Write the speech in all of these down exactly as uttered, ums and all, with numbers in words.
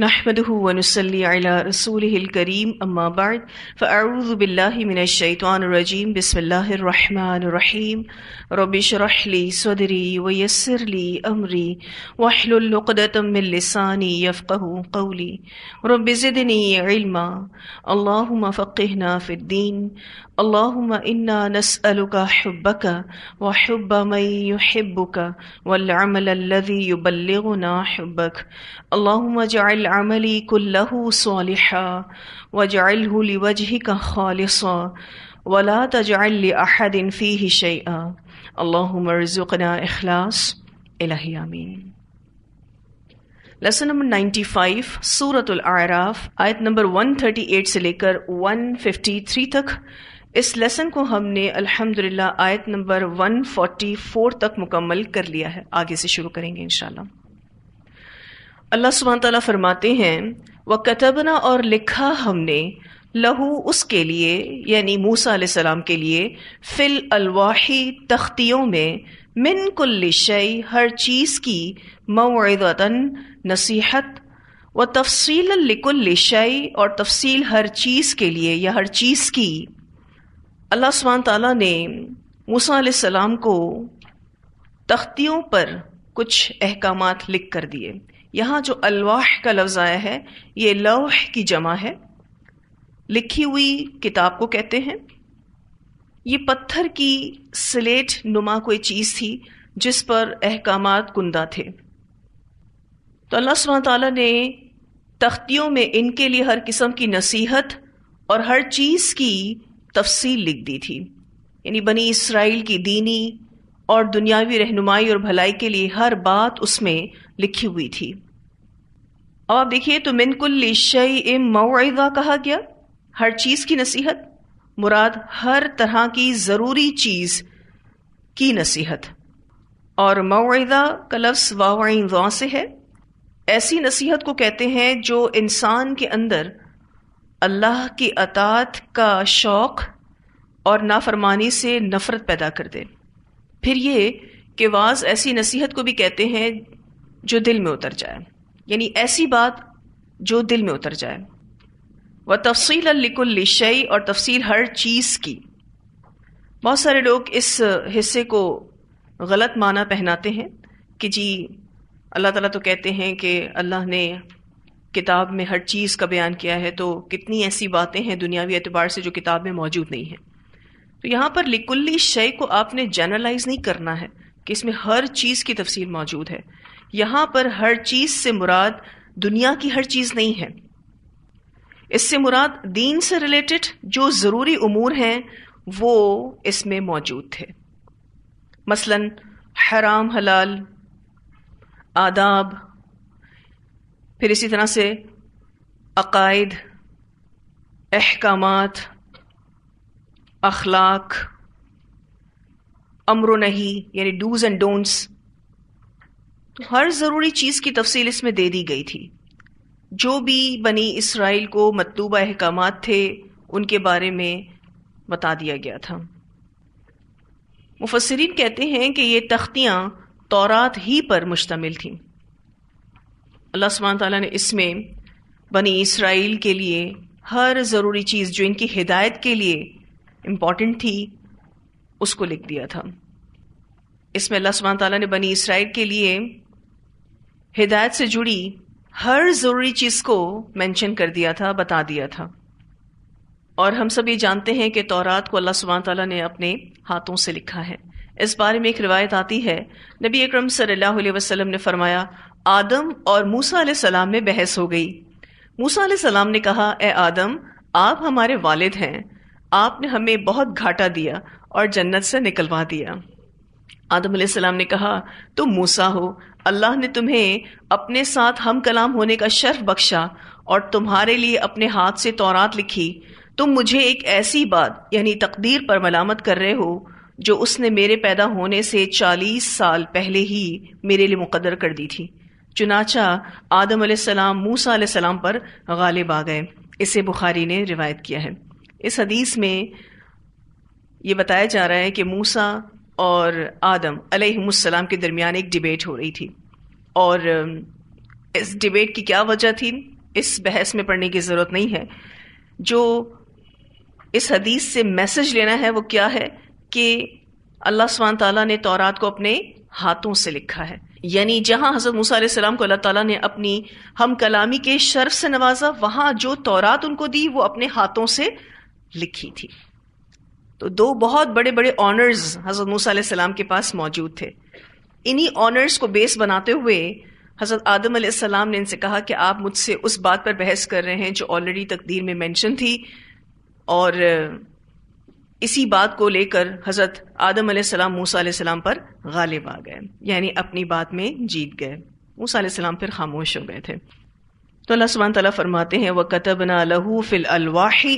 नहमदुहु व नुसल्ली अला रसूलिहिल करीम अम्मा बाद फअऊज़ु बिल्लाहि मिनश शैतानिर रजीम बिस्मिल्लाहिर रहमानिर रहीम रब्बि इश्रह ली सदरी व यस्सिर ली अमरी वहलुल उक़दतम मिन लिसानी यफ़क़हु क़ौली रब्बि ज़िदनी इल्मा अल्लाहुम्मा फ़क़्क़िहना फ़िद्दीन अल्लाहुम्मा इन्ना नस्अलुका हुब्बक व हुब्ब मन युहिब्बुक वल अमल लज़ी युबल्लिगुना हुब्बक अल्लाहुम्मा जअल अमली कुल्लहु सालिहा वजअलहु लिवजहिका खालिसा वला तजअल लिअहदिन फीहि शैआ अल्लाहुम्मा इरज़ुक़ना इख़लास इलाही आमीन। लेसन नंबर पचानवे सूरतुल आराफ आयत नंबर एक सौ अड़तीस से लेकर एक सौ तिरेपन तक। इस लेसन को हमने अल्हम्दुलिल्लाह आयत नंबर एक सौ चौवालीस तक मुकम्मल कर लिया है। आगे से शुरू करेंगे इंशाल्लाह। अल्लाह सुब्हान तआला फरमाते हैं व कतबना और लिखा हमने लहू उसके लिए यानी मूसा अलैहिस्सलाम के लिए फिल अलवाही तख्तियों में मिन कुल्लि शय हर चीज़ की मौइज़तन नसीहत व तफसीलन लिकुल्लि शय और तफसील हर चीज़ के लिए या हर चीज़ की। अल्लाह सुब्हान तआला ने मूसा अलैहिस्सलाम को तख्तियों पर कुछ अहकामात लिख कर दिए। यहाँ जो अलवाह का लफ्ज़ आया है ये लौह की जमा है, लिखी हुई किताब को कहते हैं। ये पत्थर की स्लेट नुमा कोई चीज़ थी जिस पर अहकामात गुंदा थे। तो अल्लाह सुब्हान तआला ने तख्तियों में इनके लिए हर किस्म की नसीहत और हर चीज़ की तफसील लिख दी थी, यानी बनी इसराइल की दीनी और दुनियावी रहनुमाई और भलाई के लिए हर बात उसमें लिखी हुई थी। अब आप देखिए तो मिन कुल्लि शयइन मौइज़ा कहा गया, हर चीज़ की नसीहत, मुराद हर तरह की ज़रूरी चीज़ की नसीहत। और मौइज़ा का लफ्ज़ वाइन वा से है। ऐसी नसीहत को कहते हैं जो इंसान के अंदर अल्लाह की अतात का शौक़ और नाफरमानी से नफ़रत पैदा कर दे। फिर ये कि वाज ऐसी नसीहत को भी कहते हैं जो दिल में उतर जाए, यानी ऐसी बात जो दिल में उतर जाए। व तफसील लिकुल्लि शय और तफसील हर चीज़ की। बहुत सारे लोग इस हिस्से को गलत माना पहनाते हैं कि जी अल्लाह ताला तो कहते हैं कि अल्लाह ने किताब में हर चीज़ का बयान किया है, तो कितनी ऐसी बातें हैं दुनियावी एतबार से जो किताब में मौजूद नहीं हैं। तो यहाँ पर लिकुल्लि शय को आपने जनरलाइज नहीं करना है कि इसमें हर चीज़ की तफसील मौजूद है। यहाँ पर हर चीज़ से मुराद दुनिया की हर चीज़ नहीं है, इससे मुराद दीन से रिलेटेड जो ज़रूरी उमूर हैं वो इसमें मौजूद थे। मसलन हराम हलाल, आदाब, फिर इसी तरह से अकायद, अहकामात, अखलाक, अमर नही यानी डूज एंड डोंट्स। तो हर ज़रूरी चीज़ की तफसील इसमें दे दी गई थी। जो भी बनी इसराइल को मतलूबा अहकामात थे उनके बारे में बता दिया गया था। मुफस्सिरीन कहते हैं कि ये तख्तियाँ तौरात ही पर मुश्तमिल थीं। अल्लाह सुब्हान तआला ने इसमें बनी इसराइल के लिए हर ज़रूरी चीज़ जो इनकी हिदायत के लिए इम्पॉर्टेंट थी उसको लिख दिया था। इसमें अल्लाह सुब्हान तआला ने बनी इसराइल के लिए हिदायत से जुड़ी हर ज़रूरी चीज़ को मेंशन कर दिया था, बता दिया था। और हम सब ये जानते हैं कि तौरात को अल्लाह सुब्हान तआला ने अपने हाथों से लिखा है। इस बारे में एक रिवायत आती है, नबी अकरम सल्लल्लाहु अलैहि वसल्लम ने फरमाया आदम और मूसा अलैहि सलाम में बहस हो गई। मूसा अलैहि सलाम ने कहा ए आदम, आप हमारे वालिद हैं, आपने हमें बहुत घाटा दिया और जन्नत से निकलवा दिया। आदम अलैहिस्सलाम ने कहा तुम मूसा हो, अल्लाह ने तुम्हें अपने साथ हम कलाम होने का शर्फ बख्शा और तुम्हारे लिए अपने हाथ से तौरात लिखी। तुम मुझे एक ऐसी बात यानी तकदीर पर मलामत कर रहे हो जो उसने मेरे पैदा होने से चालीस साल पहले ही मेरे लिए मुकद्दर कर दी थी। चुनाचा आदम अलैहिस्सलाम मूसा अलैहिस्सलाम पर गालिब आ गए। इसे बुखारी ने रिवायत किया है। इस हदीस में ये बताया जा रहा है कि मूसा और आदम अलैहिमुस्सलाम के दरमियान एक डिबेट हो रही थी और इस डिबेट की क्या वजह थी, इस बहस में पढ़ने की ज़रूरत नहीं है। जो इस हदीस से मैसेज लेना है वो क्या है कि अल्लाह सुब्हान तआला ने तौरात को अपने हाथों से लिखा है, यानी जहां हज़रत मूसा अलैहिस्सलाम को अल्लाह ताला ने अपनी हम कलामी के शर्फ से नवाजा, वहां जो तौरात उनको दी वो अपने हाथों से लिखी थी। तो दो बहुत बड़े बड़े ऑनर्स हज़रत मूसा अलैहिस्सलाम के पास मौजूद थे। इन्हीं ऑनर्स को बेस बनाते हुए हज़रत आदम अलैहिस्सलाम ने इनसे कहा कि आप मुझसे उस बात पर बहस कर रहे हैं जो ऑलरेडी तकदीर में मेंशन थी, और इसी बात को लेकर हज़रत आदम अलैहिस्सलाम मूसा अलैहिस्सलाम पर गालिब आ गए, यानी अपनी बात में जीत गए। मूसा अलैहिस्सलाम फिर खामोश हो गए थे। तो अल्लाह सुब्हान तआला फरमाते हैं वकतबना लहू फिल अलवाहि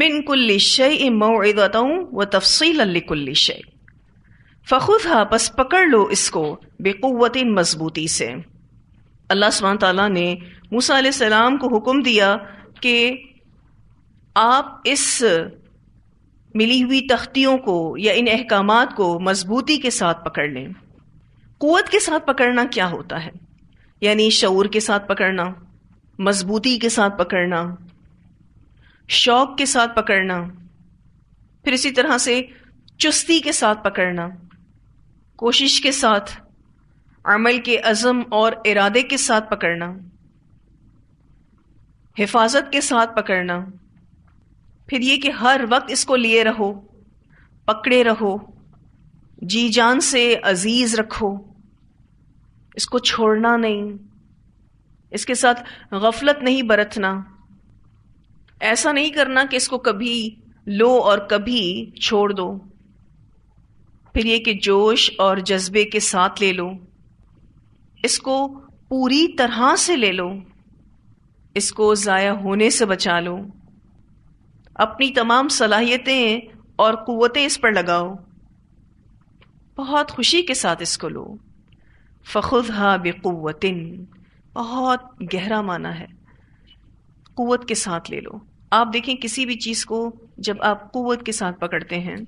मिन कुल्लि शैइन मौइज़तन व तफ़सीलन लिकुल्लि शै फ़ख़ुज़हा, पस पकड़ लो इसको बेक़ुव्वतिन, मजबूती से। अल्लाह सुब्हान तआला ने मूसा अलैहिस्सलाम को हुक्म दिया कि आप इस मिली हुई तख्तियों को या इन अहकामात को मजबूती के साथ पकड़ लें। कुव्वत के साथ पकड़ना क्या होता है, यानी शऊर के साथ पकड़ना, मजबूती के साथ पकड़ना, शौक के साथ पकड़ना, फिर इसी तरह से चुस्ती के साथ पकड़ना, कोशिश के साथ, अमल के अज़म और इरादे के साथ पकड़ना, हिफाजत के साथ पकड़ना, फिर ये कि हर वक्त इसको लिए रहो, पकड़े रहो, जी जान से अजीज रखो, इसको छोड़ना नहीं, इसके साथ गफलत नहीं बरतना, ऐसा नहीं करना कि इसको कभी लो और कभी छोड़ दो। फिर ये कि जोश और जज्बे के साथ ले लो, इसको पूरी तरह से ले लो, इसको ज़ाया होने से बचा लो, अपनी तमाम सलाहियतें और कुव्वतें इस पर लगाओ, बहुत खुशी के साथ इसको लो। फ़ख़ुज़हा बिक़ुव्वतिन, बहुत गहरा माना है, कुव्वत के साथ ले लो। आप देखें किसी भी चीज़ को जब आप कुव्वत के साथ पकड़ते हैं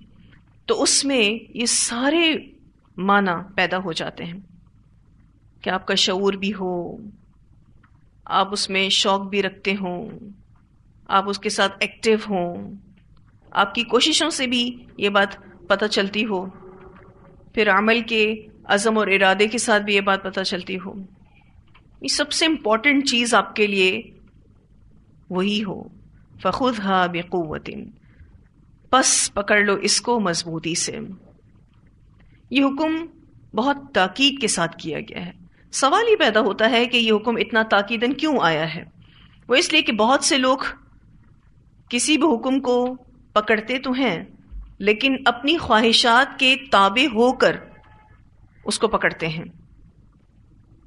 तो उसमें ये सारे माना पैदा हो जाते हैं कि आपका शऊर भी हो, आप उसमें शौक भी रखते हों, आप उसके साथ एक्टिव हों, आपकी कोशिशों से भी ये बात पता चलती हो, फिर अमल के अज़म और इरादे के साथ भी ये बात पता चलती हो। ये सबसे इम्पॉर्टेंट चीज़ आपके लिए वही हो। फ़ख़ुज़हा बिक़ुव्वतिन, बस पकड़ लो इसको मजबूती से। ये हुक्म बहुत ताकीद के साथ किया गया है। सवाल ये पैदा होता है कि ये हुक्म इतना ताकीदन क्यों आया है। वो इसलिए कि बहुत से लोग किसी भी हुक्म को पकड़ते तो हैं लेकिन अपनी ख्वाहिशात के ताबे होकर उसको पकड़ते हैं।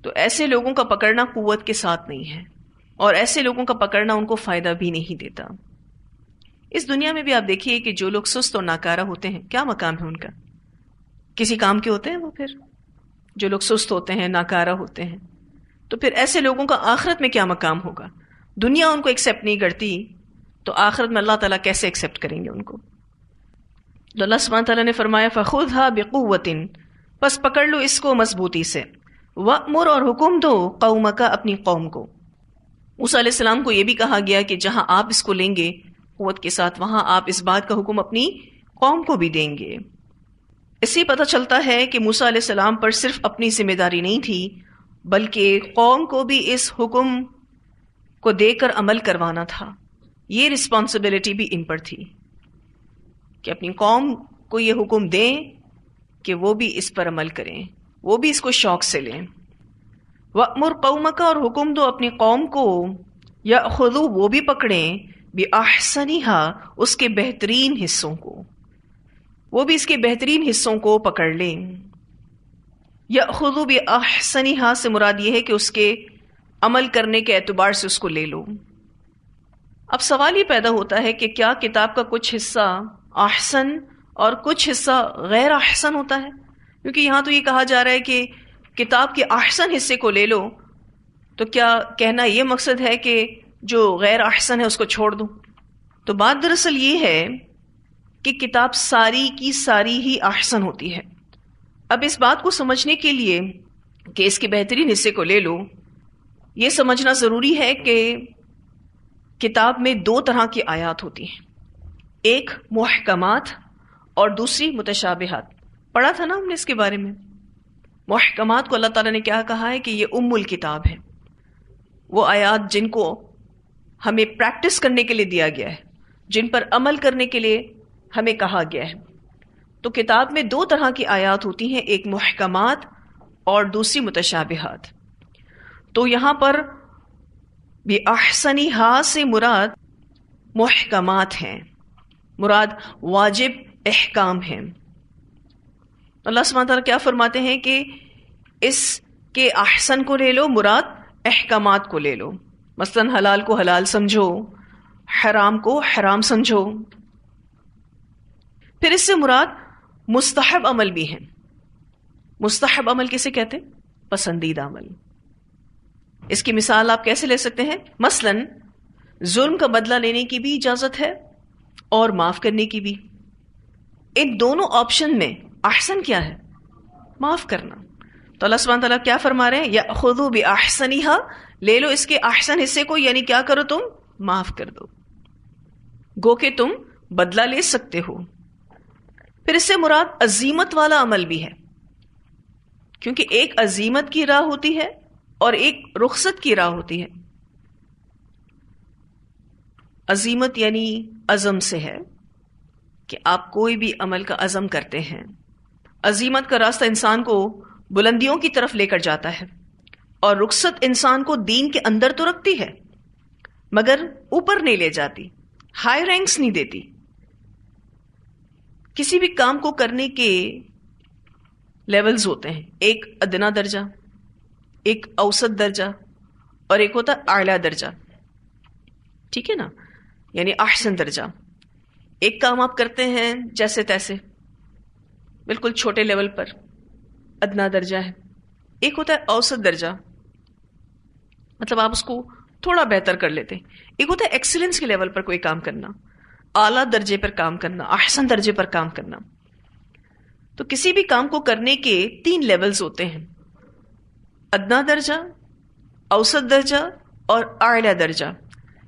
तो ऐसे लोगों का पकड़ना कुव्वत के साथ नहीं है, और ऐसे लोगों का पकड़ना उनको फ़ायदा भी नहीं देता। इस दुनिया में भी आप देखिए कि जो लोग सुस्त और नाकारा होते हैं, क्या मकाम है उनका, किसी काम के होते हैं वो। फिर जो लोग सुस्त होते हैं, नाकारा होते हैं, तो फिर ऐसे लोगों का आखिरत में क्या मकाम होगा। दुनिया उनको एक्सेप्ट नहीं करती तो आखिरत में अल्लाह ताला कैसे एक्सेप्ट करेंगे उनको। तो अल्लाह सुब्हान ताला ने फरमाया फ़ख़ुज़हा बिक़ुव्वतिन, बस पकड़ लो इसको मजबूती से। वअमुर, और हुक्म दो कौमका, अपनी कौम को। मूसा अलैहिस्सलाम को यह भी कहा गया कि जहां आप इसको लेंगे कुव्वत के साथ, वहां आप इस बात का हुक्म अपनी कौम को भी देंगे। इससे पता चलता है कि मूसा अलैहिस्सलाम पर सिर्फ अपनी जिम्मेदारी नहीं थी बल्कि कौम को भी इस हुक्म को देकर अमल करवाना था। ये रिस्पॉन्सिबिलिटी भी इन पर थी कि अपनी कौम को ये हुक्म दें कि वो भी इस पर अमल करें, वो भी इसको शौक से लें। वअमुर कौमका, और हुक्म दो अपनी कौम को, यअख़ुज़ू, वो भी पकड़ें, बिअहसनिहा, उसके बेहतरीन हिस्सों को, वो भी इसके बेहतरीन हिस्सों को पकड़ लें। यअख़ुज़ू बिअहसनिहा से मुराद ये है कि उसके अमल करने के एतबार से उसको ले लो। अब सवाल ये पैदा होता है कि क्या किताब का कुछ हिस्सा अहसन और कुछ हिस्सा गैर अहसन होता है, क्योंकि यहाँ तो ये कहा जा रहा है कि किताब के अहसन हिस्से को ले लो। तो क्या कहना ये मकसद है कि जो गैर अहसन है उसको छोड़ दो। तो बात दरअसल ये है कि किताब सारी की सारी ही अहसन होती है। अब इस बात को समझने के लिए कि इसके बेहतरीन हिस्से को ले लो, ये समझना ज़रूरी है कि किताब में दो तरह की आयात होती हैं, एक मुहकमात और दूसरी मुतशाबिहात। पढ़ा था ना हमने इसके बारे में। मुहकमात को अल्लाह ताला ने क्या कहा है कि ये उम्मुल किताब है, वो आयात जिनको हमें प्रैक्टिस करने के लिए दिया गया है, जिन पर अमल करने के लिए हमें कहा गया है। तो किताब में दो तरह की आयात होती हैं, एक मुहकमात और दूसरी मुतशाबिहात। तो यहाँ पर भी अहसनी हा से मुराद मुहकमात हैं, मुराद वाजिब अहकाम हैं। अल्लाह सुब्हानहू तआला क्या फरमाते हैं कि इसके अहसन को ले लो, मुराद अहकामात को ले लो। मसलन हलाल को हलाल समझो, हराम को हराम समझो। फिर इससे मुराद मुस्तहब अमल भी है। मुस्तहब अमल किसे कहते हैं? पसंदीदा अमल। इसकी मिसाल आप कैसे ले सकते हैं? मसलन जुल्म का बदला लेने की भी इजाज़त है और माफ़ करने की भी। इन दोनों ऑप्शन में अहसन क्या है? माफ़ करना। तो अल्लाह सुब्हानहू तआला क्या फरमा रहे हैं? या खुदू बि अहसनिहा, ले लो इसके अहसन हिस्से को, यानी क्या करो तुम? माफ़ कर दो, गो के तुम बदला ले सकते हो। फिर इससे मुराद अजीमत वाला अमल भी है, क्योंकि एक अजीमत की राह होती है और एक रुखसत की राह होती है। अजीमत यानी अज़म से है कि आप कोई भी अमल का अज़म करते हैं। अजीमत का रास्ता इंसान को बुलंदियों की तरफ लेकर जाता है और रुखसत इंसान को दीन के अंदर तो रखती है मगर ऊपर नहीं ले जाती, हाई रैंक्स नहीं देती। किसी भी काम को करने के लेवल्स होते हैं, एक अदना दर्जा, एक औसत दर्जा और एक होता है आला दर्जा। ठीक है ना, यानी अहसन दर्जा। एक काम आप करते हैं जैसे तैसे, बिल्कुल छोटे लेवल पर, अदना दर्जा है। एक होता है औसत दर्जा, मतलब आप उसको थोड़ा बेहतर कर लेते हैं। एक होता है एक्सीलेंस के लेवल पर कोई काम करना, आला दर्जे पर काम करना, अहसन दर्जे पर काम करना। तो किसी भी काम को करने के तीन लेवल्स होते हैं, अदना दर्जा, औसत दर्जा और आला दर्जा।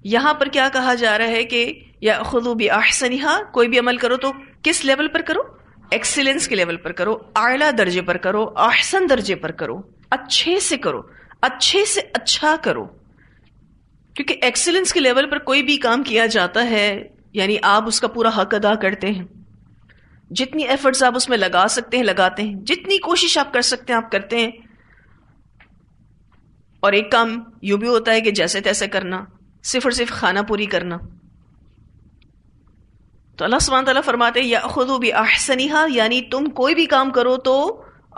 यहाँ पर क्या कहा जा रहा है कि या खुदू बि अहसनिहा, कोई भी अमल करो तो किस लेवल पर करो? एक्सीलेंस के लेवल पर करो, आला दर्जे पर करो, अहसन दर्जे पर करो, अच्छे से करो, अच्छे से अच्छा करो। क्योंकि एक्सीलेंस के लेवल पर कोई भी काम किया जाता है यानी आप उसका पूरा हक अदा करते हैं, जितनी एफर्ट्स आप उसमें लगा सकते हैं लगाते हैं, जितनी कोशिश आप कर सकते हैं आप करते हैं। और एक काम यूं भी होता है कि जैसे तैसे करना, सिर्फ और सिर्फ खाना पूरी करना। तो अल्लाह सुब्हानहू तआला फरमाते हैं याखुदू बि अहसनिहा, यानी तुम कोई भी काम करो तो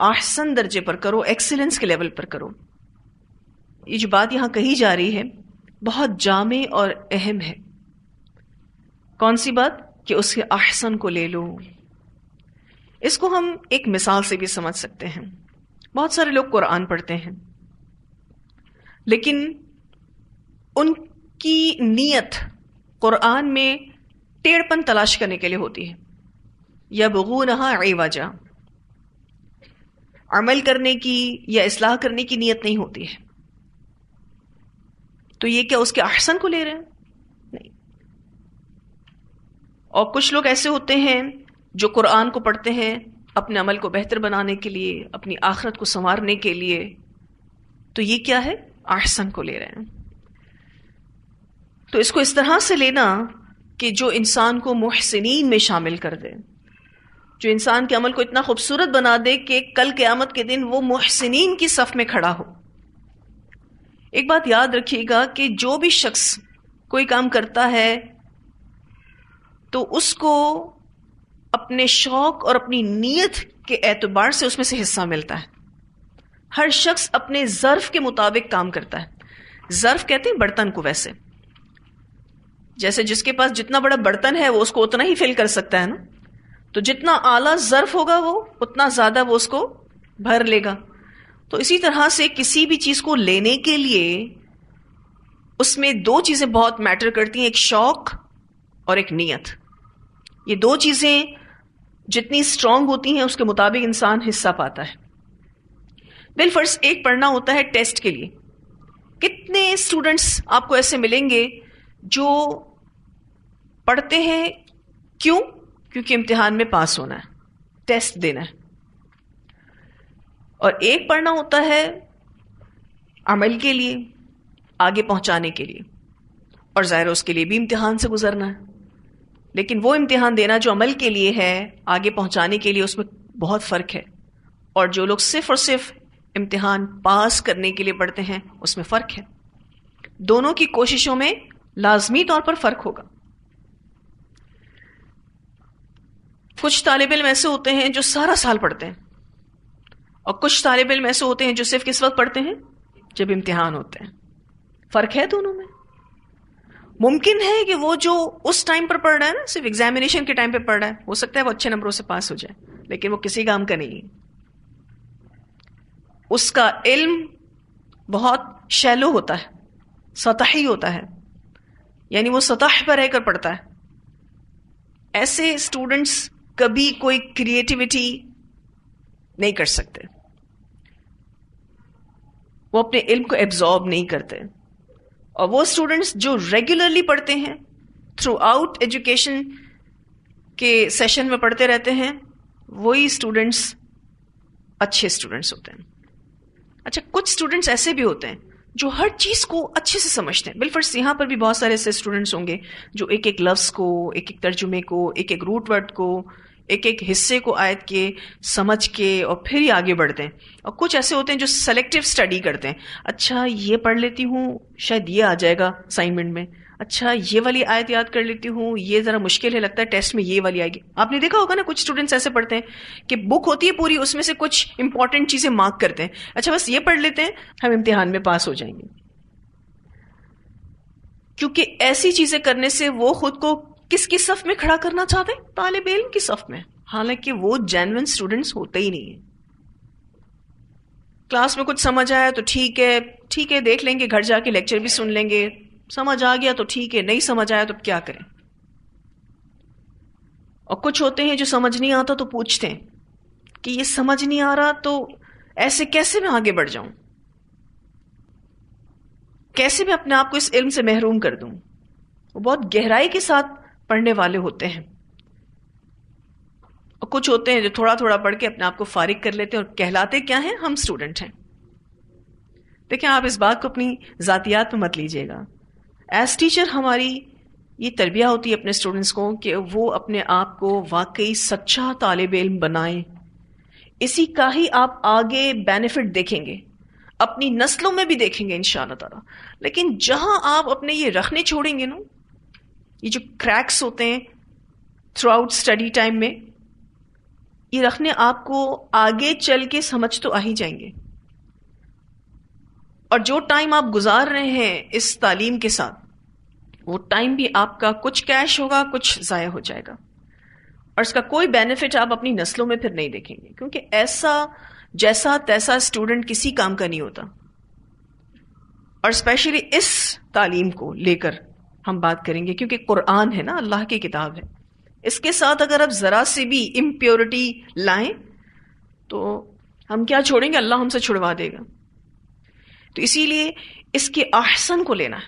अहसन दर्जे पर करो, एक्सीलेंस के लेवल पर करो। ये जो बात यहाँ कही जा रही है बहुत जामे और अहम है। कौन सी बात? कि उसके अहसन को ले लो। इसको हम एक मिसाल से भी समझ सकते हैं। बहुत सारे लोग कुरान पढ़ते हैं लेकिन उनकी नीयत कुरान में टेढ़पन तलाश करने के लिए होती है। यबगूनहा इवाजा, अमल करने की या इस्लाह करने की नीयत नहीं होती है। तो ये क्या उसके अहसन को ले रहे हैं? नहीं। और कुछ लोग ऐसे होते हैं जो कुरान को पढ़ते हैं अपने अमल को बेहतर बनाने के लिए, अपनी आखिरत को संवारने के लिए। तो ये क्या है? अहसन को ले रहे हैं। तो इसको इस तरह से लेना कि जो इंसान को मुहसिनीन में शामिल कर दे, जो इंसान के अमल को इतना खूबसूरत बना दे कि कल क़यामत के दिन वो मुहसिनीन की सफ में खड़ा हो। एक बात याद रखिएगा कि जो भी शख्स कोई काम करता है तो उसको अपने शौक और अपनी नीयत के एतबार से उसमें से हिस्सा मिलता है। हर शख्स अपने ज़र्फ़ के मुताबिक काम करता है। ज़र्फ़ कहते हैं बर्तन को। वैसे जैसे जिसके पास जितना बड़ा बर्तन है वो उसको उतना ही फिल कर सकता है ना, तो जितना आला ज़र्फ़ होगा वो उतना ज़्यादा वो उसको भर लेगा। तो इसी तरह से किसी भी चीज़ को लेने के लिए उसमें दो चीज़ें बहुत मैटर करती हैं, एक शौक़ और एक नीयत। ये दो चीज़ें जितनी स्ट्रॉन्ग होती हैं उसके मुताबिक इंसान हिस्सा पाता है। बिलफर्ज एक पढ़ना होता है टेस्ट के लिए, कितने स्टूडेंट्स आपको ऐसे मिलेंगे जो पढ़ते हैं, क्यों? क्योंकि इम्तिहान में पास होना है, टेस्ट देना है। और एक पढ़ना होता है अमल के लिए, आगे पहुंचाने के लिए, और ज़ाहिर उसके लिए भी इम्तिहान से गुजरना है। लेकिन वो इम्तिहान देना जो अमल के लिए है, आगे पहुंचाने के लिए, उसमें बहुत फ़र्क है। और जो लोग सिर्फ और सिर्फ इम्तिहान पास करने के लिए पढ़ते हैं, उसमें फ़र्क है। दोनों की कोशिशों में लाजमी तौर पर फ़र्क होगा। कुछ तालिब इल्म ऐसे होते हैं जो सारा साल पढ़ते हैं, और कुछ तालिब इल्म ऐसे होते हैं जो सिर्फ किस वक्त पढ़ते हैं? जब इम्तिहान होते हैं। फ़र्क है दोनों में। मुमकिन है कि वो जो उस टाइम पर पढ़ रहा है ना, सिर्फ एग्जामिनेशन के टाइम पर पढ़ रहा है, हो सकता है वो अच्छे नंबरों से पास हो जाए, लेकिन वो किसी काम का नहीं है। उसका इल्म बहुत शैलो होता है, सतही होता है, यानी वो सतह पर रहकर पढ़ता है। ऐसे स्टूडेंट्स कभी कोई क्रिएटिविटी नहीं कर सकते, वो अपने इल्म को एब्जॉर्ब नहीं करते। और वो स्टूडेंट्स जो रेगुलरली पढ़ते हैं, थ्रू आउट एजुकेशन के सेशन में पढ़ते रहते हैं, वही स्टूडेंट्स अच्छे स्टूडेंट्स होते हैं। अच्छा, कुछ स्टूडेंट्स ऐसे भी होते हैं जो हर चीज़ को अच्छे से समझते हैं। बिलफर्स यहाँ पर भी बहुत सारे ऐसे स्टूडेंट्स होंगे जो एक एक लफ्ज़ को, एक एक तर्जुमे को, एक एक रूट वर्ड को, एक एक हिस्से को आयत के समझ के और फिर ही आगे बढ़ते हैं। और कुछ ऐसे होते हैं जो सेलेक्टिव स्टडी करते हैं। अच्छा, ये पढ़ लेती हूँ, शायद ये आ जाएगा असाइनमेंट में। अच्छा, ये वाली आयत याद कर लेती हूँ, ये ज़रा मुश्किल है, लगता है टेस्ट में ये वाली आएगी। आपने देखा होगा ना, कुछ स्टूडेंट्स ऐसे पढ़ते हैं कि बुक होती है पूरी, उसमें से कुछ इंपॉर्टेंट चीज़ें मार्क करते हैं। अच्छा, बस ये पढ़ लेते हैं, हम इम्तिहान में पास हो जाएंगे। क्योंकि ऐसी चीज़ें करने से वो खुद को किसकी सफ में खड़ा करना चाहते हैं? तालिब इल्म की सफ में, हालांकि वो जेन्युइन स्टूडेंट्स होते ही नहीं है। क्लास में कुछ समझ आया तो ठीक है, ठीक है देख लेंगे, घर जाके लेक्चर भी सुन लेंगे, समझ आ गया तो ठीक है, नहीं समझ आया तो क्या करें। और कुछ होते हैं जो समझ नहीं आता तो पूछते हैं कि ये समझ नहीं आ रहा तो ऐसे कैसे मैं आगे बढ़ जाऊं, कैसे मैं अपने आप को इस इल्म से महरूम कर दूं। वो बहुत गहराई के साथ पढ़ने वाले होते हैं। और कुछ होते हैं जो थोड़ा थोड़ा पढ़ के अपने आप को फारिग कर लेते हैं, और कहलाते क्या हैं? हम स्टूडेंट हैं। देखिए, आप इस बात को अपनी जातियात में मत लीजिएगा। एज टीचर हमारी ये तरबिया होती है अपने स्टूडेंट्स को कि वो अपने आप को वाकई सच्चा तालिब इल्म बनाएं। इसी का ही आप आगे बेनिफिट देखेंगे, अपनी नस्लों में भी देखेंगे इंशाअल्लाह ताला। लेकिन जहां आप अपने ये रखने छोड़ेंगे ना, ये जो क्रैक्स होते हैं थ्रू आउट स्टडी टाइम में, ये रखने आपको आगे चल के समझ तो आ ही जाएंगे। और जो टाइम आप गुजार रहे हैं इस तालीम के साथ, वो टाइम भी आपका कुछ कैश होगा, कुछ ज़ाया हो जाएगा, और इसका कोई बेनिफिट आप अपनी नस्लों में फिर नहीं देखेंगे। क्योंकि ऐसा जैसा तैसा स्टूडेंट किसी काम का नहीं होता। और स्पेशली इस तालीम को लेकर हम बात करेंगे, क्योंकि कुरान है ना, अल्लाह की किताब है, इसके साथ अगर आप ज़रा से भी इम्प्योरिटी लाएं तो हम क्या छोड़ेंगे? अल्लाह हमसे छुड़वा देगा। तो इसीलिए इसके आहसन को लेना है।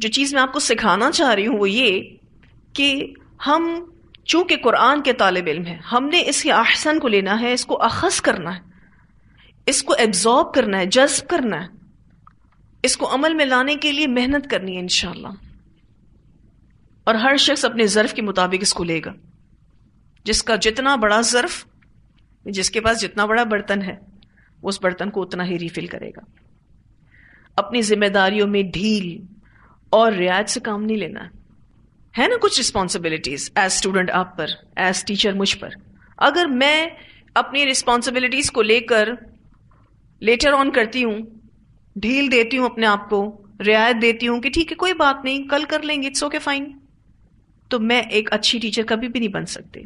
जो चीज़ मैं आपको सिखाना चाह रही हूँ वो ये कि हम चूँकि कुरान के तालिब इल्म है, हमने इसके आहसन को लेना है, इसको अखज़ करना है, इसको एब्जॉर्ब करना है, जज्ब करना है, इसको अमल में लाने के लिए मेहनत करनी है इंशाअल्लाह। और हर शख्स अपने ज़र्फ़ के मुताबिक इसको लेगा। जिसका जितना बड़ा ज़र्फ़, जिसके पास जितना बड़ा बर्तन है, उस बर्तन को उतना ही रिफिल करेगा। अपनी जिम्मेदारियों में ढील और रियायत से काम नहीं लेना है, है ना। कुछ रिस्पॉन्सिबिलिटीज़ एज स्टूडेंट आप पर, एज टीचर मुझ पर। अगर मैं अपनी रिस्पॉन्सिबिलिटीज़ को लेकर लेटर ऑन करती हूँ, ढील देती हूँ अपने आप को, रियायत देती हूँ कि ठीक है कोई बात नहीं, कल कर लेंगे, इट्स ओके फाइन, तो मैं एक अच्छी टीचर कभी भी नहीं बन सकती।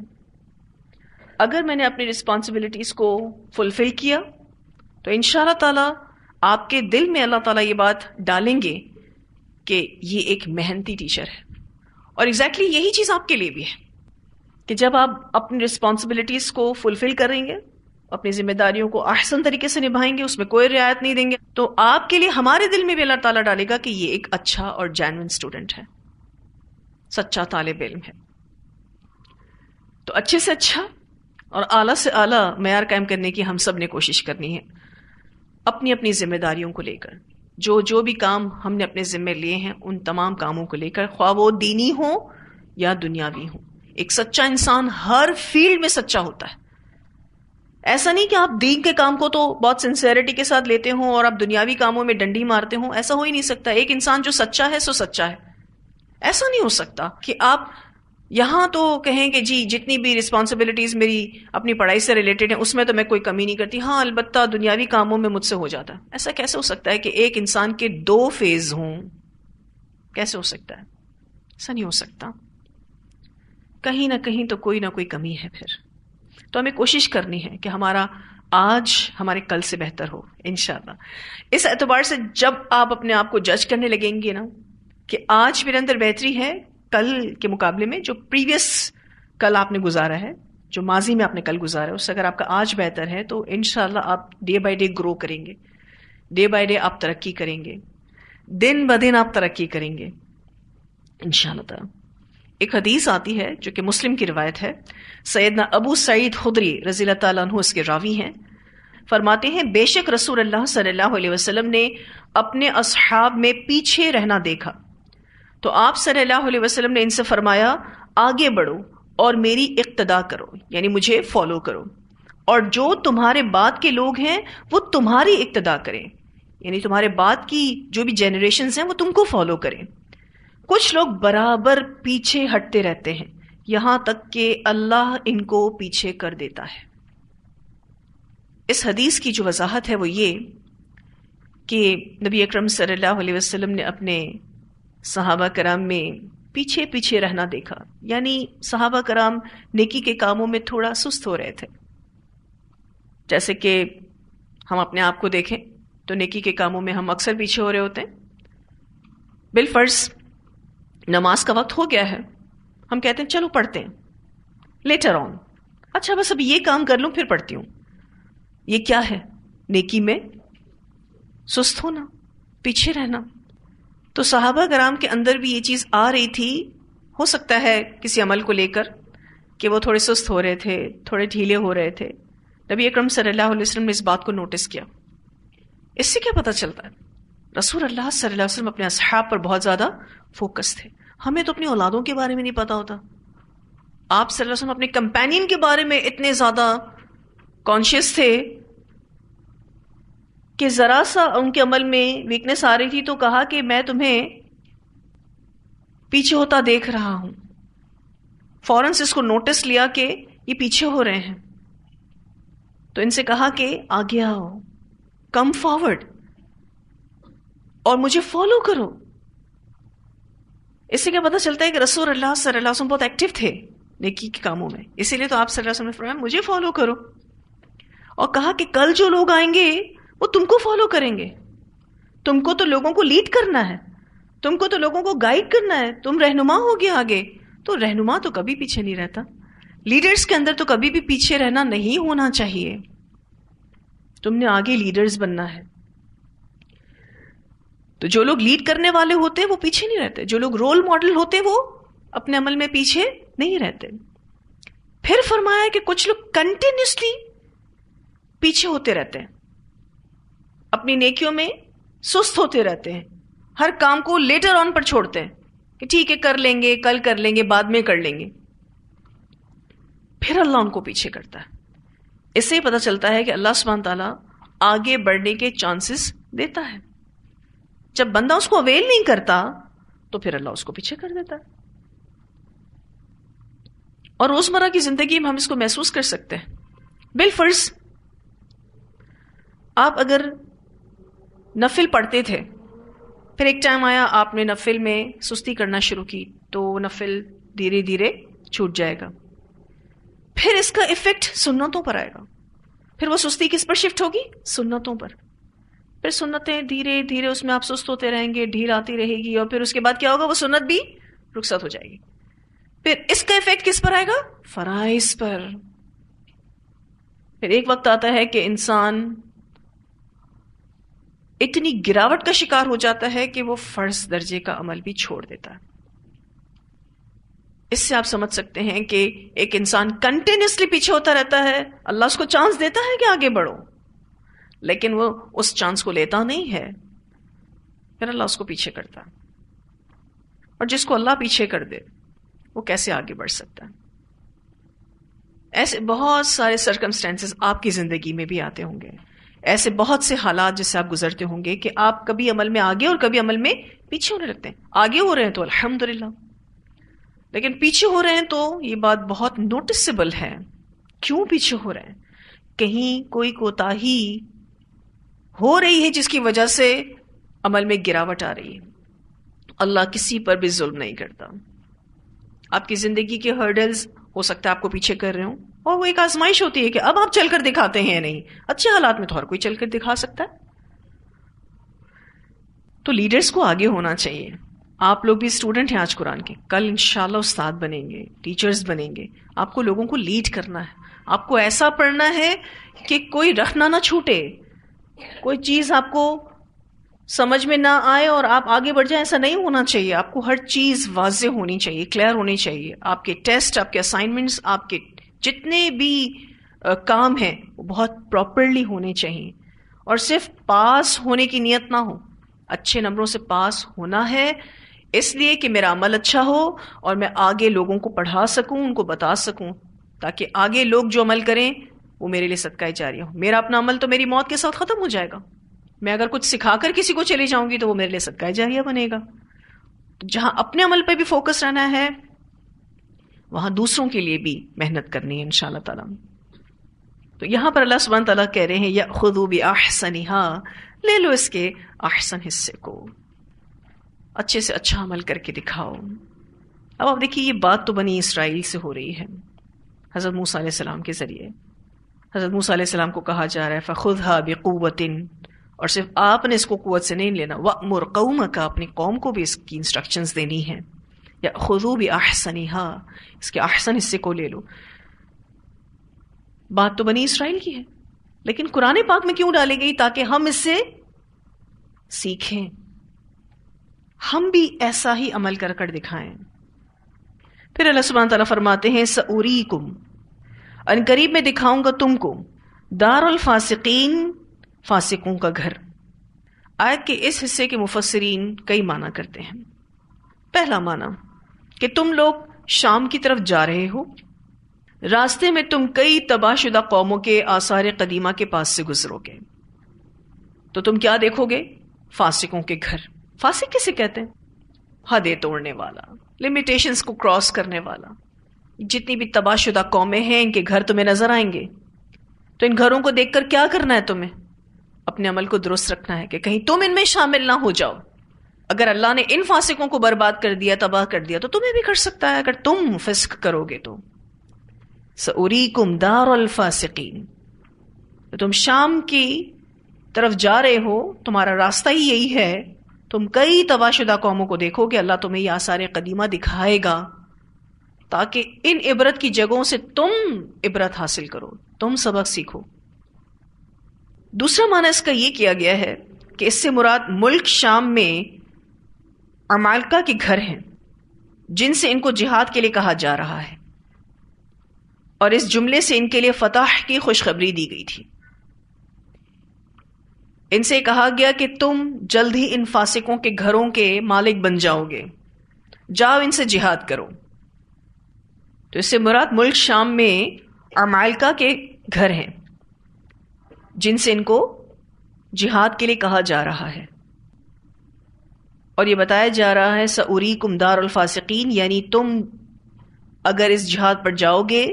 अगर मैंने अपनी रिस्पॉन्सिबिलिटीज़ को फुलफिल किया तो इंशाअल्लाह ताला आपके दिल में अल्लाह ताला ये बात डालेंगे कि ये एक मेहनती टीचर है। और एग्जैक्टली exactly यही चीज़ आपके लिए भी है कि जब आप अपनी रिस्पॉन्सिबिलिटीज़ को फुलफ़िल करेंगे अपनी जिम्मेदारियों को अहसन तरीके से निभाएंगे, उसमें कोई रियायत नहीं देंगे, तो आपके लिए हमारे दिल में भी अल्लाह ताला डालेगा कि ये एक अच्छा और जेन्युइन स्टूडेंट है, सच्चा तालिब इल्म है। तो अच्छे से अच्छा और आला से आला मैयार कायम करने की हम सब ने कोशिश करनी है, अपनी अपनी जिम्मेदारियों को लेकर। जो जो भी काम हमने अपने जिम्मे लिए हैं उन तमाम कामों को लेकर, ख्वाह वो दीनी हो या दुनियावी हो। एक सच्चा इंसान हर फील्ड में सच्चा होता है। ऐसा नहीं कि आप दीन के काम को तो बहुत सिंसियरिटी के साथ लेते हो और आप दुनियावी कामों में डंडी मारते हो, ऐसा हो ही नहीं सकता। एक इंसान जो सच्चा है सो सच्चा है। ऐसा नहीं हो सकता कि आप यहाँ तो कहें कि जी जितनी भी रिस्पॉन्सिबिलिटीज़ मेरी अपनी पढ़ाई से रिलेटेड है उसमें तो मैं कोई कमी नहीं करती, हाँ अलबत्ता दुनियावी कामों में मुझसे हो जाता है। ऐसा कैसे हो सकता है कि एक इंसान के दो फेज हों? कैसे हो सकता है? ऐसा नहीं हो सकता। कहीं ना कहीं तो कोई ना कोई कमी है। फिर तो हमें कोशिश करनी है कि हमारा आज हमारे कल से बेहतर हो इंशाअल्लाह। इस एतबार से जब आप अपने आप को जज करने लगेंगे ना कि आज मेरे अंदर बेहतरी है कल के मुकाबले में, जो प्रीवियस कल आपने गुजारा है, जो माजी में आपने कल गुजारा है, उससे अगर आपका आज बेहतर है तो इंशाल्लाह आप डे बाय डे ग्रो करेंगे, डे बाय डे आप तरक्की करेंगे, दिन ब दिन आप तरक्की करेंगे इंशाल्लाह। एक हदीस आती है जो कि मुस्लिम की रिवायत है, सैयदना अबू सईद खुदरी रज़ियल्लाहु तआला अन्हु इसके रावी हैं। फरमाते हैं, बेशक रसूल अल्लाह सल्लल्लाहु अलैहि वसल्लम ने अपने असहाब में पीछे रहना देखा तो आप सल्लल्लाहु अलैहि वसल्लम ने इनसे फरमाया, आगे बढ़ो और मेरी इक्तदा करो, यानी मुझे फॉलो करो, और जो तुम्हारे बाद के लोग हैं वो तुम्हारी इक्तदा करें, यानी तुम्हारे बाद की जो भी जनरेशन्स हैं वो तुमको फॉलो करें। कुछ लोग बराबर पीछे हटते रहते हैं, यहाँ तक कि अल्लाह इनको पीछे कर देता है। इस हदीस की जो वजाहत है वो ये कि नबी अकरम सल्लल्लाहु अलैहि वसल्लम ने अपने सहाबा कराम में पीछे पीछे रहना देखा, यानी सहाबा कराम नेकी के कामों में थोड़ा सुस्त हो रहे थे। जैसे कि हम अपने आप को देखें तो नेकी के कामों में हम अक्सर पीछे हो रहे होते हैं। बिलफर्ज नमाज का वक्त हो गया है, हम कहते हैं चलो पढ़ते हैं लेटर ऑन, अच्छा बस अब ये काम कर लूँ फिर पढ़ती हूँ। ये क्या है? नेकी में सुस्त होना, पीछे रहना। तो सहाबा कराम के अंदर भी ये चीज़ आ रही थी, हो सकता है किसी अमल को लेकर कि वो थोड़े सुस्त हो रहे थे, थोड़े ढीले हो रहे थे। नबी अकरम सल्लल्लाहु अलैहि वसल्लम ने इस बात को नोटिस किया। इससे क्या पता चलता है? रसूल अल्लाह सल्लल्लाहु अलैहि वसल्लम अपने असहाब पर बहुत ज़्यादा फोकस थे। हमें तो अपनी औलादों के बारे में नहीं पता होता, आप सल्लल्लाहु अलैहि वसल्लम अपने कंपेनियन के बारे में इतने ज़्यादा कॉन्शियस थे कि जरा सा उनके अमल में वीकनेस आ रही थी तो कहा कि मैं तुम्हें पीछे होता देख रहा हूं। फौरन से इसको नोटिस लिया कि ये पीछे हो रहे हैं, तो इनसे कहा कि आगे आओ, कम फॉरवर्ड और मुझे फॉलो करो। इससे क्या पता चलता है कि रसूल अल्लाह सल्लल्लाहु अलैहि वसल्लम बहुत एक्टिव थे नेकी के कामों में, इसीलिए तो आप सल्लल्लाहु अलैहि वसल्लम ने फरमाया मुझे फॉलो करो, और कहा कि कल जो लोग आएंगे वो तुमको फॉलो करेंगे। तुमको तो लोगों को लीड करना है, तुमको तो लोगों को गाइड करना है, तुम रहनुमा होगे आगे। तो रहनुमा तो कभी पीछे नहीं रहता, लीडर्स के अंदर तो कभी भी पीछे रहना नहीं होना चाहिए। तुमने आगे लीडर्स बनना है, तो जो लोग लीड करने वाले होते हैं वो पीछे नहीं रहते, जो लोग रोल मॉडल होते हैं वो अपने अमल में पीछे नहीं रहते। फिर फरमाया कि कुछ लोग कंटिन्यूसली पीछे होते रहते हैं, अपनी नेकियों में सुस्त होते रहते हैं, हर काम को लेटर ऑन पर छोड़ते हैं कि ठीक है कर लेंगे, कल कर लेंगे, बाद में कर लेंगे। फिर अल्लाह उनको पीछे करता है। इससे ही पता चलता है कि अल्लाह सुब्हान ताला आगे बढ़ने के चांसेस देता है। जब बंदा उसको अवेल नहीं करता तो फिर अल्लाह उसको पीछे कर देता है। और रोजमर्रा की जिंदगी में हम इसको महसूस कर सकते हैं। बिलफर्ज आप अगर नफिल पढ़ते थे, फिर एक टाइम आया आपने नफिल में सुस्ती करना शुरू की, तो नफिल धीरे धीरे छूट जाएगा। फिर इसका इफेक्ट सुन्नतों पर आएगा, फिर वो सुस्ती किस पर शिफ्ट होगी? सुन्नतों पर। फिर सुन्नतें धीरे धीरे उसमें आप सुस्त होते रहेंगे, ढील आती रहेगी, और फिर उसके बाद क्या होगा? वो सुन्नत भी रुखसत हो जाएगी। फिर इसका इफेक्ट किस पर आएगा? फराइज पर। फिर एक वक्त आता है कि इंसान इतनी गिरावट का शिकार हो जाता है कि वो फर्ज दर्जे का अमल भी छोड़ देता है। इससे आप समझ सकते हैं कि एक इंसान कंटिन्यूसली पीछे होता रहता है, अल्लाह उसको चांस देता है कि आगे बढ़ो, लेकिन वो उस चांस को लेता नहीं है, फिर अल्लाह उसको पीछे करता है। और जिसको अल्लाह पीछे कर दे वो कैसे आगे बढ़ सकता है? ऐसे बहुत सारे सर्कमस्टेंसेस आपकी जिंदगी में भी आते होंगे, ऐसे बहुत से हालात जिससे आप गुजरते होंगे कि आप कभी अमल में आगे और कभी अमल में पीछे होने लगते हैं। आगे हो रहे हैं तो अल्हम्दुलिल्लाह, लेकिन पीछे हो रहे हैं तो ये बात बहुत नोटिसेबल है। क्यों पीछे हो रहे हैं? कहीं कोई कोताही हो रही है जिसकी वजह से अमल में गिरावट आ रही है। अल्लाह किसी पर भी जुल्म नहीं करता। आपकी जिंदगी के हर्डल्स हो सकता है आपको पीछे कर रहे हो, और वो एक आजमाइश होती है कि अब आप चलकर दिखाते हैं या नहीं। अच्छे हालात में तो हर कोई चलकर दिखा सकता है। तो लीडर्स को आगे होना चाहिए। आप लोग भी स्टूडेंट हैं आज कुरान के, कल इंशाल्लाह उस्ताद बनेंगे, टीचर्स बनेंगे। आपको लोगों को लीड करना है, आपको ऐसा पढ़ना है कि कोई रखना ना छूटे, कोई चीज़ आपको समझ में ना आए और आप आगे बढ़ जाए, ऐसा नहीं होना चाहिए। आपको हर चीज़ वाज़े होनी चाहिए, क्लियर होनी चाहिए। आपके टेस्ट, आपके असाइनमेंट्स, आपके जितने भी आ, काम हैं वो बहुत प्रॉपरली होने चाहिए। और सिर्फ पास होने की नीयत ना हो, अच्छे नंबरों से पास होना है इसलिए कि मेरा अमल अच्छा हो और मैं आगे लोगों को पढ़ा सकूं, उनको बता सकूं, ताकि आगे लोग जो अमल करें वो मेरे लिए सदकाए जारिया हो। मेरा अपना अमल तो मेरी मौत के साथ ख़त्म हो जाएगा, मैं अगर कुछ सिखाकर किसी को चली जाऊंगी तो वो मेरे लिए सदकाए जारिया बनेगा। तो जहाँ अपने अमल पे भी फोकस रहना है, वहाँ दूसरों के लिए भी मेहनत करनी है इंशाअल्लाह ताला। तो यहाँ पर अल्लाह सुब्हान ताला कह रहे हैं या खुदू बि अहसनिहा, ले लो इसके अहसन हिस्से को, अच्छे से अच्छा अमल करके दिखाओ। अब आप देखिए, ये बात तो बनी इसराइल से हो रही है हज़रत मूसा अलैहिस्सलाम के ज़रिए। हज़रत मूसा अलैहिस्सलाम को कहा जा रहा है फ़खुज़हा बिक़ुव्वतिन, और सिर्फ आपने इसको कुव्वत से नहीं लेना, वअमुर कौमक, अपनी कौम को भी इसकी इंस्ट्रक्शंस देनी है। या खुज़ू बिअहसनिहा, इसके अहसन हिस्से को ले लो। बात तो बनी इसराइल की है, लेकिन कुरान पाक में क्यों डाली गई? ताकि हम इससे सीखें, हम भी ऐसा ही अमल कर कर दिखाएं। फिर अल्लाह सुब्हान तआला फरमाते हैं सऊरीकुम, अनकरीब में दिखाऊंगा तुमको दारुल फासिकीन, फासिकों का घर। आयत के इस हिस्से के मुफस्सिरीन कई माना करते हैं। पहला माना कि तुम लोग शाम की तरफ जा रहे हो, रास्ते में तुम कई तबाहशुदा कौमों के आसार कदीमा के पास से गुजरोगे, तो तुम क्या देखोगे? फासिकों के घर। फासिक किसे कहते हैं? हदें तोड़ने वाला, लिमिटेशंस को क्रॉस करने वाला। जितनी भी तबाहशुदा कौमें हैं इनके घर तुम्हें नजर आएंगे, तो इन घरों को देखकर क्या करना है? तुम्हें अपने अमल को दुरुस्त रखना है कि कहीं तुम इनमें शामिल ना हो जाओ। अगर अल्लाह ने इन फासिकों को बर्बाद कर दिया, तबाह कर दिया, तो तुम्हें भी कर सकता है अगर तुम फिस्क करोगे तो। सऊरीकुम दारुल फासिकीन, तो तुम शाम की तरफ जा रहे हो, तुम्हारा रास्ता ही यही है, तुम कई तबाहशुदा कौमों को देखोगे। अल्लाह तुम्हें यह आसार कदीमा दिखाएगा ताकि इन इबरत की जगहों से तुम इबरत हासिल करो, तुम सबक सीखो। दूसरा माना इसका यह किया गया है कि इससे मुराद मुल्क शाम में अमालका के घर हैं जिनसे इनको जिहाद के लिए कहा जा रहा है, और इस जुमले से इनके लिए फतह की खुशखबरी दी गई थी। इनसे कहा गया कि तुम जल्द ही इन फासिकों के घरों के मालिक बन जाओगे, जाओ इनसे जिहाद करो। तो इससे मुराद मुल्क शाम में अमालका के घर हैं जिनसे इनको जिहाद के लिए कहा जा रहा है, और ये बताया जा रहा है सऊरीकुम दारुल फासिकीन, यानी तुम अगर इस जिहाद पर जाओगे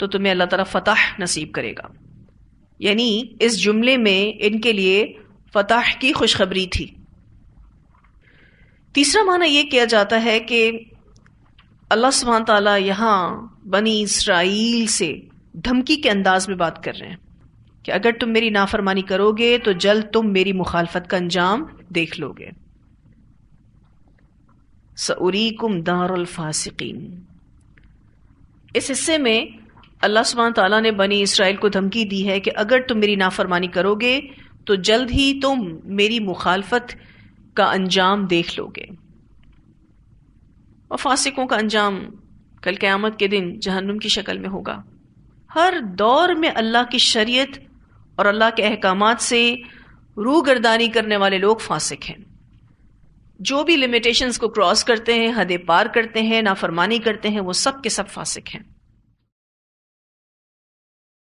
तो तुम्हें अल्लाह ताला फतह नसीब करेगा। यानी इस जुमले में इनके लिए फतह की खुशखबरी थी। तीसरा माना यह किया जाता है कि अल्लाह सुब्हान ताला यहाँ बनी इसराइल से धमकी के अंदाज में बात कर रहे हैं कि अगर तुम मेरी नाफरमानी करोगे तो जल्द तुम मेरी मुखालफत का अंजाम देख लोगे। सऊरीकुम दारुल फासिकीन, इस हिस्से में अल्लाह सुब्हान तआला ने बनी इसराइल को धमकी दी है कि अगर तुम मेरी नाफरमानी करोगे तो जल्द ही तुम मेरी मुखालफत का अंजाम देख लोगे। और फासिकों का अंजाम कल क़यामत के दिन जहन्नुम की शक्ल में होगा। हर दौर में अल्लाह की शरीयत और अल्लाह के अहकामात से रूगर्दानी करने वाले लोग फासिक हैं। जो भी लिमिटेशंस को क्रॉस करते हैं, हदें पार करते हैं, नाफरमानी करते हैं, वो सब के सब फासिक हैं।